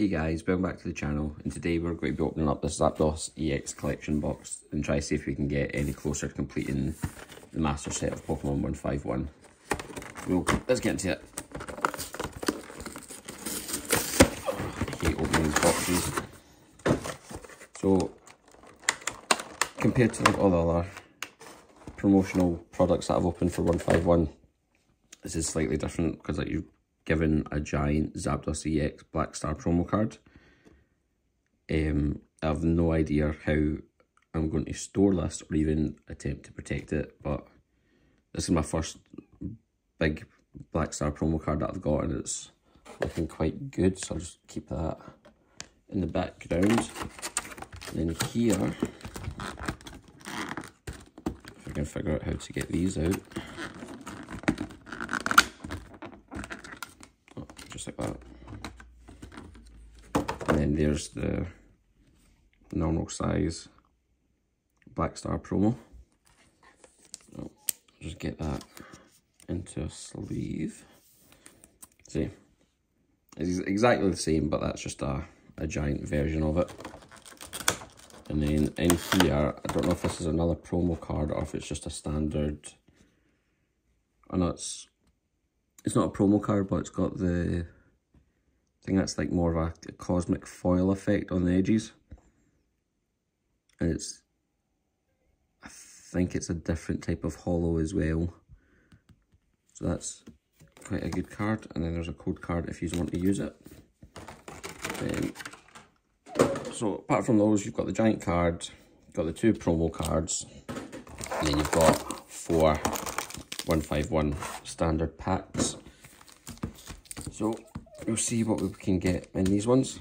Hey guys, welcome back to the channel, and today we're going to be opening up this Zapdos EX collection box and try to see if we can get any closer to completing the master set of Pokemon 151. Well, let's get into it. I hate opening these boxes. So, compared to all the other promotional products that I've opened for 151, this is slightly different because like you given a giant Zapdos EX Black Star promo card. I have no idea how I'm going to store this or even attempt to protect it, but this is my first big Black Star promo card that I've got and it's looking quite good, so I'll just keep that in the background. And then here, if I can figure out how to get these out. Like that, and then there's the normal size Black Star promo. Oh, just get that into a sleeve. See, it's exactly the same, but that's just a giant version of it. And then in here, I don't know if this is another promo card or if it's just a standard. I know it's not a promo card, but it's got the, I think that's like more of a cosmic foil effect on the edges. And it's, I think it's a different type of holo as well. So that's quite a good card. And then there's a code card if you want to use it. So apart from those, you've got the giant card, you've got the two promo cards, and then you've got four 151 standard packs. So we'll see what we can get in these ones.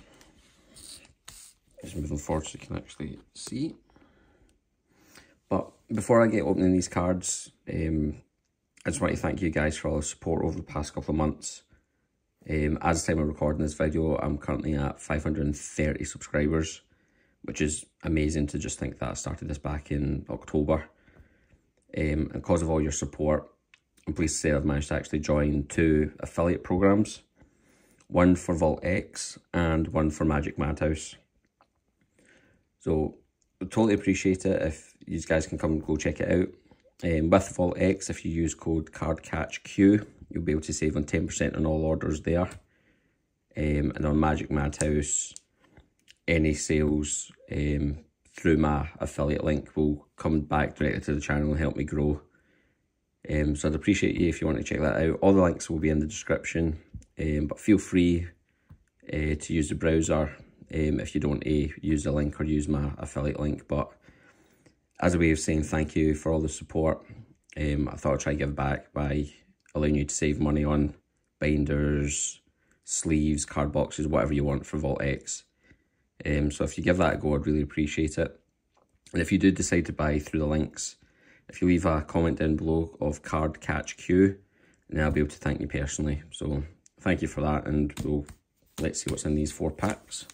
Just moving forward so you can actually see. But before I get opening these cards, I just want to thank you guys for all the support over the past couple of months. As the time of recording this video, I'm currently at 530 subscribers, which is amazing to just think that I started this back in October. And because of all your support, I'm pleased to say I've managed to actually join two affiliate programs, one for Vault X and one for Magic Madhouse. So I totally appreciate it if you guys can come and go check it out. With Vault X, if you use code CardCatchQ, you'll be able to save on 10% on all orders there. And on Magic Madhouse, any sales through my affiliate link will come back directly to the channel and help me grow. So I'd appreciate you if you want to check that out. All the links will be in the description, but feel free to use the browser if you don't want to use the link or use my affiliate link. But as a way of saying thank you for all the support, I thought I'd try and give back by allowing you to save money on binders, sleeves, card boxes, whatever you want for Vault X. So if you give that a go, I'd really appreciate it. And if you do decide to buy through the links, if you leave a comment down below of CardCatchQ, then I'll be able to thank you personally. So thank you for that, and let's see what's in these four packs.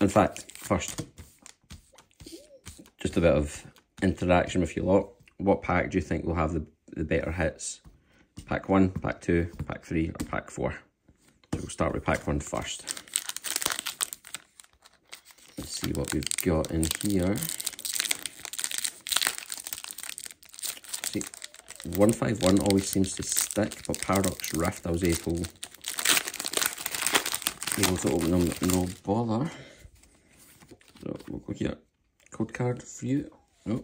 In fact, first, just a bit of interaction with you lot. What pack do you think will have the better hits? Pack 1, Pack 2, Pack 3 or Pack 4? So we'll start with Pack 1 first. Let's see what we've got in here. See, 151 always seems to stick, but Paradox Rift, I was able to open them with no bother. So we'll go here. Code card for you. Oh.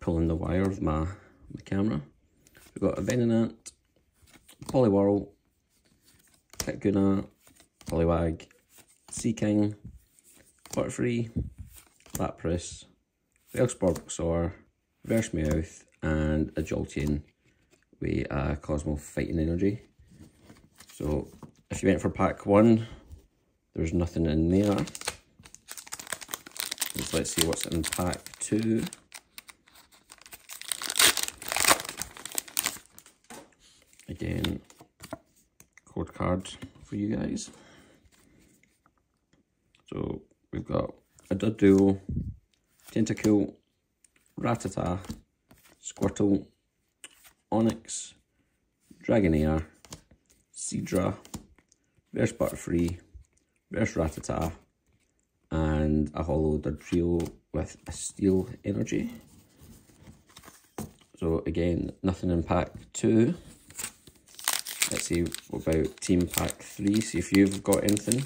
Pulling the wire of my camera. We've got a Venonat, Poliwhirl, Kakuna, Poliwag, Sea King, Butterfree, Lapras, Veilspar Boxor, Versmeowth, and a Jolteon with a Cosmo Fighting Energy. So if you went for pack 1, there's nothing in there. So let's see what's in pack 2. Again, code card for you guys. So we've got a Dudduo, Tentacool, Rattata, Squirtle, Onix, Dragonair, Seadra, Reverse Butterfree, Reverse Rattata, and a Hollow Dudtrio with a Steel Energy. So again, nothing in pack 2. Let's see about team pack 3, see if you've got anything.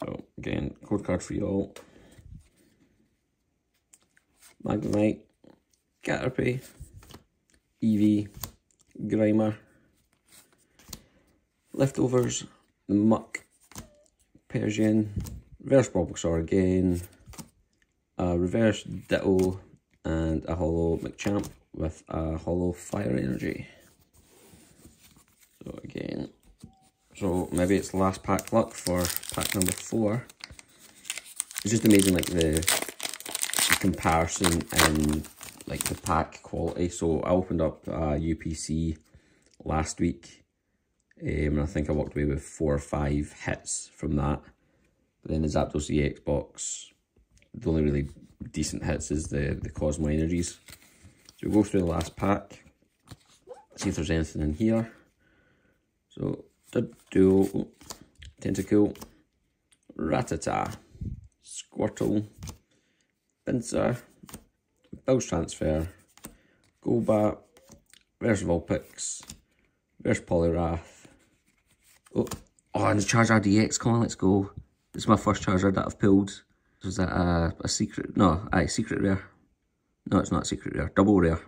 So again, code card for you all. Magnemite, Caterpie, Eevee, Grimer, Leftovers, Muck, Persian, Reverse Bulbasaur again, a Reverse Ditto, and a Hollow McChamp with a Hollow Fire Energy. So again, so maybe it's last pack luck for pack number 4. It's just amazing, like the comparison and like the pack quality. So I opened up a UPC last week, and I think I walked away with 4 or 5 hits from that. But then the Zapdos EX box, the only really decent hits is the Cosmo Energies. So we'll go through the last pack, see if there's anything in here. So, Duo, Tentacool, Rattata, Squirtle, Pinsir, Bilge Transfer, Golbat, Reverse Vulpix, Reverse Poliwrath. Oh, and the Charger DX, come on, let's go. This is my first Charger that I've pulled. Was that a secret? No, aye, secret rare. No, it's not secret rare, double rare.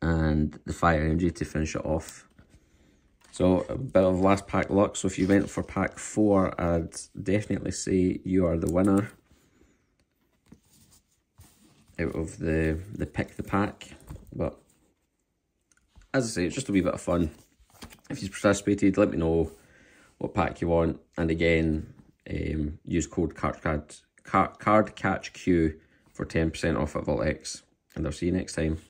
And the Fire Energy to finish it off. So a bit of last pack luck. So if you went for pack 4, I'd definitely say you are the winner out of the pick the pack. But as I say, it's just a wee bit of fun. If you've participated, let me know what pack you want. And again, use code CardCatchQ for 10% off at Vault X, and I'll see you next time.